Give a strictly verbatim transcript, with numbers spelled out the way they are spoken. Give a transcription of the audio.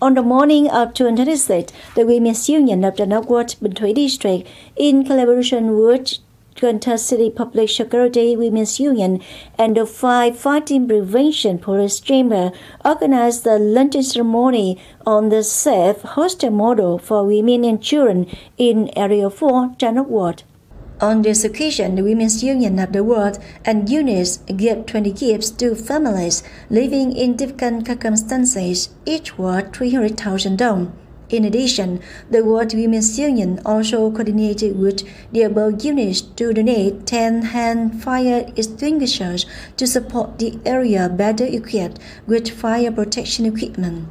On the morning of June twenty-sixth, the Women's Union of the Chanukwot Binh Thuy District, in collaboration with Can Tho City Public Security Women's Union and the Firefighting Prevention Police Chamber, organized the luncheon ceremony on the safe hostel model for women and children in Area four, Chanukwot. On this occasion, the Women's Union of the World and UNICEF gave twenty gifts to families living in difficult circumstances, each worth three hundred thousand dong. In addition, the World Women's Union also coordinated with the above units to donate ten hand fire extinguishers to support the area better equipped with fire protection equipment.